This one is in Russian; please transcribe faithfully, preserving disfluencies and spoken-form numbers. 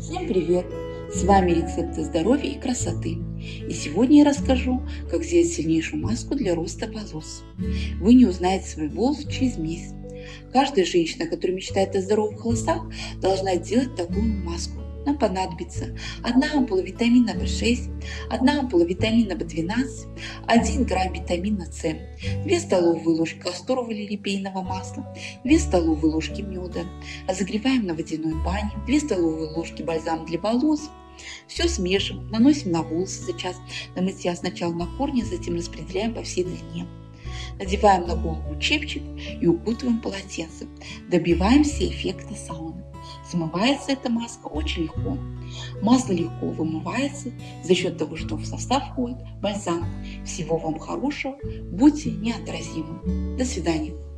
Всем привет! С вами рецепты здоровья и красоты. И сегодня я расскажу, как сделать сильнейшую маску для роста волос. Вы не узнаете свой волос через месяц. Каждая женщина, которая мечтает о здоровых волосах, должна делать такую маску. Нам понадобится одна ампула витамина В шесть, одна ампула витамина В двенадцать, один грамм витамина С, две столовые ложки касторового или репейного масла, две столовые ложки меда. Разогреваем на водяной бане, две столовые ложки бальзама для волос. Все смешиваем, наносим на волосы за час до мытья сначала на корни, затем распределяем по всей длине. Надеваем на голову чепчик и укутываем полотенцем. Добиваемся эффекта сауны. Смывается эта маска очень легко. Масло легко вымывается за счет того, что в состав входит бальзам. Всего вам хорошего. Будьте неотразимы. До свидания.